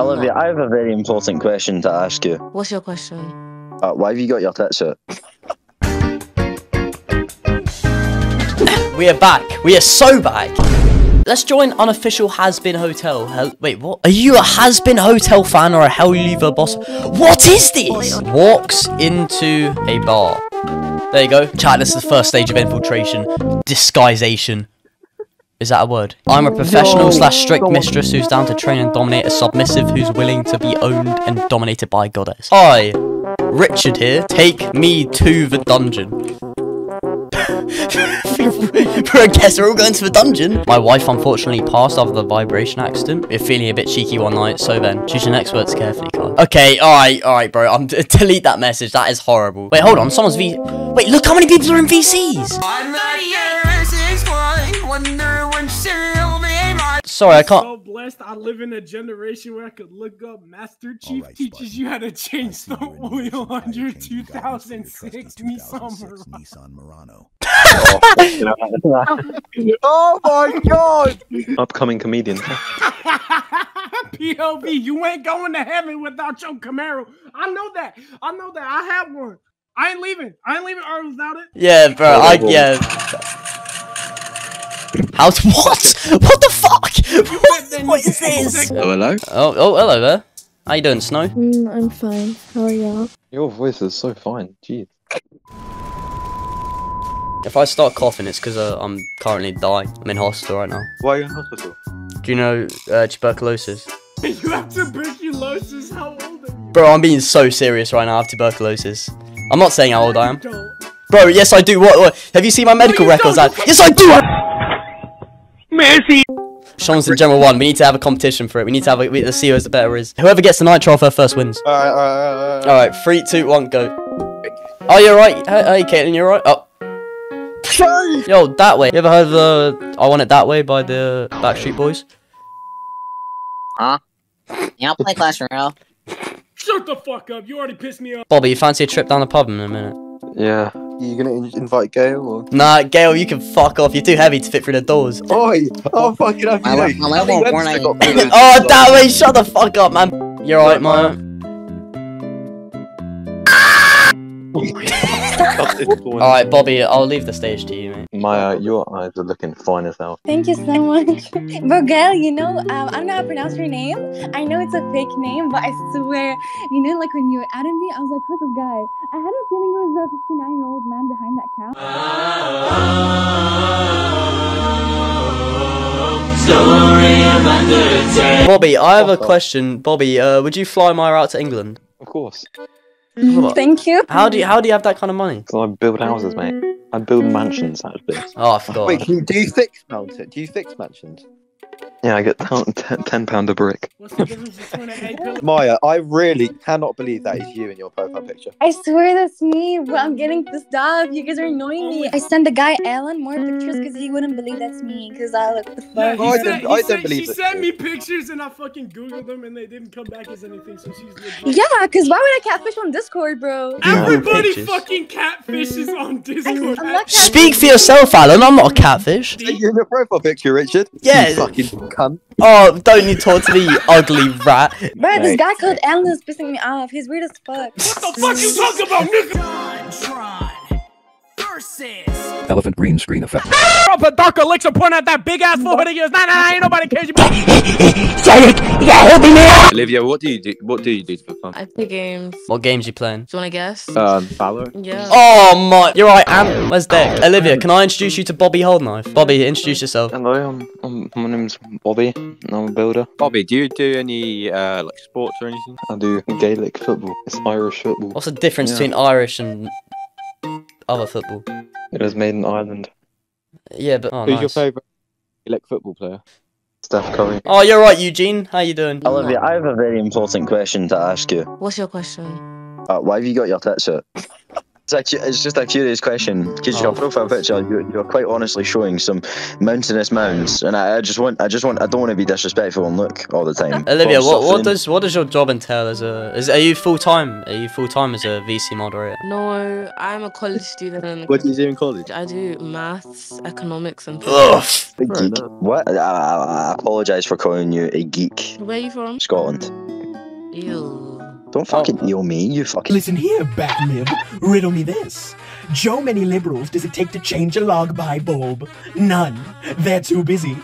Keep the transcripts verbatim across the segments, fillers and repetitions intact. Olivia, I have a very important question to ask you. What's your question? Uh, why have you got your tits out? We are back. We are so back. Let's join unofficial Hazbin Hotel. Hel Wait, what? Are you a Hazbin Hotel fan or a Helluva Boss? What is this? Walks into a bar. There you go. Chat, this is the first stage of infiltration. Disguisation. Is that a word? I'm a professional no, slash strict God. mistress who's down to train and dominate a submissive who's willing to be owned and dominated by a goddess. Hi, Richard here. Take me to the dungeon. Bro, I guess we're all going to the dungeon. My wife unfortunately passed after the vibration accident. We're feeling a bit cheeky one night, so then choose your next words carefully, Carl. Okay, alright, alright, bro. I'm d delete that message. That is horrible. Wait, hold on. Someone's V. Wait, look how many people are in V Cs. I'm not here. Sorry, I can't. I'm so blessed I live in a generation where I could look up Master Chief right, teaches you how to change the oil on your two thousand six Nissan Murano. Oh my God! Upcoming comedian. P O V, you ain't going to heaven without your Camaro. I know that. I know that. I have one. I ain't leaving. I ain't leaving Earth without it. Yeah, bro. I yeah. How to what? What the fuck? What is this? Oh, hello. Oh, oh, hello there. How you doing, Snow? Mm, I'm fine. How are y'all? Your voice is so fine. Jeez. If I start coughing, it's because uh, I'm currently dying. I'm in hospital right now. Why are you in hospital? Do you know uh, tuberculosis? You have tuberculosis? How old are you? Bro, I'm being so serious right now. I have tuberculosis. I'm not saying how old I am. Bro, yes I do. What? what? Have you seen my medical no, records? I yes, I do. I Mercy. Sean's in general one. We need to have a competition for it. We need to have a we, let's see who the better is. Whoever gets the nitro off her first wins. Uh, uh, uh, all right, three, two, one, go. Oh, you're right. Hey, hey Caitlin, you're right. Oh. Yo, that way. You ever heard of the "I Want It That Way" by the Backstreet Boys? Huh? Yeah, I'll play Clash Royale. Shut the fuck up! You already pissed me off. Bobby, you fancy a trip down the pub in a minute? Yeah. You gonna in invite Gail or? Nah, Gail, you can fuck off. You're too heavy to fit through the doors. Oi! Oh, fucking up, you know. Oh, that way, shut the fuck up, man. You're alright, Maya. Alright, Bobby, I'll leave the stage to you, mate. Maya, your eyes are looking fine as hell. Thank you so much. But Gail, you know, um, I don't know how to pronounce your name. I know it's a fake name, but I swear, you know, like when you added me, I was like, who's this guy? I had a feeling it was a fifty-nine-year-old man behind that couch. Bobby, I have a question. Bobby, uh, would you fly Maya out to England? Of course. Mm, thank you. How do you how do you have that kind of money? So I build houses, mate. I build mansions out of this. Oh, I forgot. Wait, can you, do you fix mount it? Do you fix mansions? Yeah, I get ten pound a brick. Maya, I really cannot believe that is you in your profile picture. I swear that's me, but I'm getting pissed off. You guys are annoying me. I sent the guy Alan more pictures because he wouldn't believe that's me because I look the fuck. Yeah, no, I said, don't, I said, don't believe she it. She sent me pictures and I fucking googled them and they didn't come back as anything, so she's legit. Yeah, because why would I catfish on Discord, bro? Everybody no fucking catfishes on Discord. I, Speak for yourself, Alan. I'm not a catfish. Are you in your profile picture, Richard? Yeah. You fucking Come. Oh, don't you talk to the ugly rat. Bro, this guy called Alan is pissing me off. He's weird as fuck. What the fuck you talking about, nigga? Versus elephant green screen effect. But Darko licks a point at that big ass forehead of yours. Nah, nah, ain't nobody cares. Yeah, Olivia, what do you do? What do you do for fun? I play games. What games you playing? Do you want to guess? Um, Valorant. Yeah. Oh my, you're right. Am where's Dick? Olivia, can I introduce you to Bobby Holdknife? Bobby, introduce yourself. Hello, I'm, I'm my name's Bobby. And I'm a builder. Bobby, do you do any uh like sports or anything? I do Gaelic football. It's Irish football. What's the difference yeah. between Irish and other football? It was made in Ireland. Yeah, but oh, who's nice. your favourite Gaelic football player? Steph Curry. Oh, you're right, Eugene. How you doing? Olivia, I have a very important question to ask you. What's your question? Uh, why have you got your tits out? It's, a, it's just a curious question, because oh. your profile picture, you're, you're quite honestly showing some mountainous mounds, and I, I just want, I just want, I don't want to be disrespectful and look all the time. Olivia, what, what does, what does your job entail as a, is, are you full time? Are you full time as a V C moderator? No, I'm a college student. What do you do in college? I do maths, economics, and. Ugh, a geek. What? I, I, I apologise for calling you a geek. Where are you from? Scotland. Ew. Don't fucking eel me, you fucking- Listen here, Batmib, riddle me this. How many liberals does it take to change a log by bulb? None. They're too busy.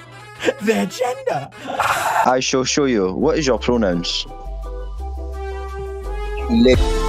Their gender. I shall show you. What is your pronouns? Le